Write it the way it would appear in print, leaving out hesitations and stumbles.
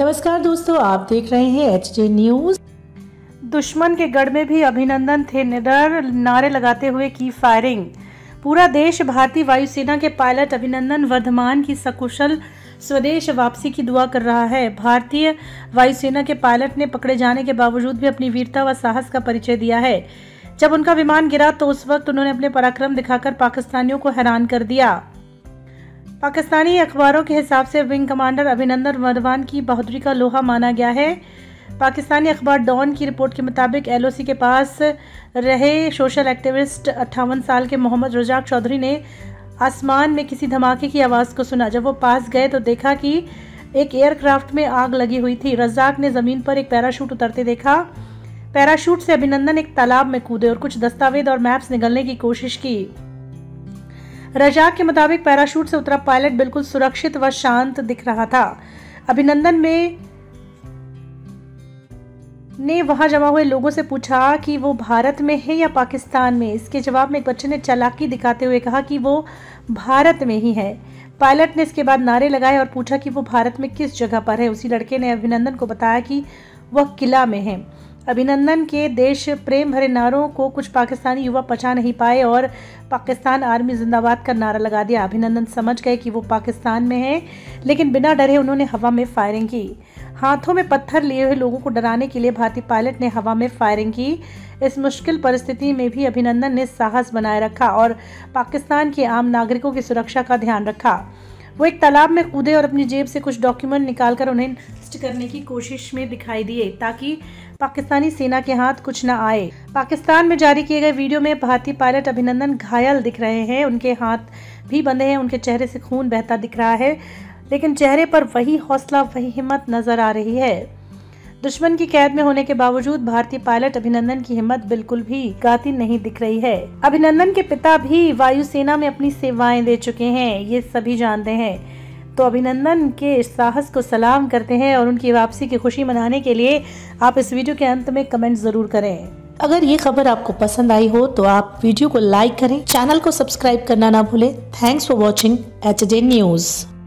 नमस्कार दोस्तों, आप देख रहे हैं एचजे न्यूज। दुश्मन के गढ़ में भी अभिनंदन थे निडर, नारे लगाते हुए की फायरिंग। पूरा देश भारतीय वायुसेना के पायलट अभिनंदन वर्धमान की सकुशल स्वदेश वापसी की दुआ कर रहा है। भारतीय वायुसेना के पायलट ने पकड़े जाने के बावजूद भी अपनी वीरता व साहस का परिचय दिया है। जब उनका विमान गिरा तो उस वक्त उन्होंने अपने पराक्रम दिखाकर पाकिस्तानियों को हैरान कर दिया। पाकिस्तानी अखबारों के हिसाब से विंग कमांडर अभिनंदन वर्धमान की बहादुरी का लोहा माना गया है। पाकिस्तानी अखबार डॉन की रिपोर्ट के मुताबिक एलओसी के पास रहे सोशल एक्टिविस्ट 58 साल के मोहम्मद रजाक चौधरी ने आसमान में किसी धमाके की आवाज़ को सुना। जब वो पास गए तो देखा कि एक एयरक्राफ्ट में आग लगी हुई थी। रजाक ने ज़मीन पर एक पैराशूट उतरते देखा। पैराशूट से अभिनंदन एक तालाब में कूदे और कुछ दस्तावेज और मैप्स निगलने की कोशिश की। रजाक के मुताबिक पैराशूट से उतरा पायलट बिल्कुल सुरक्षित व शांत दिख रहा था। अभिनंदन ने वहां जमा हुए लोगों से पूछा कि वो भारत में है या पाकिस्तान में। इसके जवाब में एक बच्चे ने चालाकी दिखाते हुए कहा कि वो भारत में ही है। पायलट ने इसके बाद नारे लगाए और पूछा कि वो भारत में किस जगह पर है। उसी लड़के ने अभिनंदन को बताया कि वह किला में है। अभिनंदन के देश प्रेम भरे नारों को कुछ पाकिस्तानी युवा पचा नहीं पाए और पाकिस्तान आर्मी जिंदाबाद का नारा लगा दिया। अभिनंदन समझ गए कि वो पाकिस्तान में हैं, लेकिन बिना डरे उन्होंने हवा में फायरिंग की। हाथों में पत्थर लिए हुए लोगों को डराने के लिए भारतीय पायलट ने हवा में फायरिंग की। इस मुश्किल परिस्थिति में भी अभिनंदन ने साहस बनाए रखा और पाकिस्तान के आम नागरिकों की सुरक्षा का ध्यान रखा। वो एक तालाब में कूदे और अपनी जेब से कुछ डॉक्यूमेंट निकालकर उन्हें नष्ट करने की कोशिश में दिखाई दिए ताकि पाकिस्तानी सेना के हाथ कुछ न आए। पाकिस्तान में जारी किए गए वीडियो में भारतीय पायलट अभिनंदन घायल दिख रहे हैं। उनके हाथ भी बंधे हैं, उनके चेहरे से खून बहता दिख रहा है, लेकिन चेहरे पर वही हौसला, वही हिम्मत नजर आ रही है। दुश्मन की कैद में होने के बावजूद भारतीय पायलट अभिनंदन की हिम्मत बिल्कुल भी गाती नहीं दिख रही है। अभिनंदन के पिता भी वायुसेना में अपनी सेवाएं दे चुके हैं, ये सभी जानते हैं। तो अभिनंदन के इस साहस को सलाम करते हैं और उनकी वापसी की खुशी मनाने के लिए आप इस वीडियो के अंत में कमेंट जरूर करें। अगर ये खबर आपको पसंद आई हो तो आप वीडियो को लाइक करें, चैनल को सब्सक्राइब करना ना भूलें। Thanks for watching HJ news.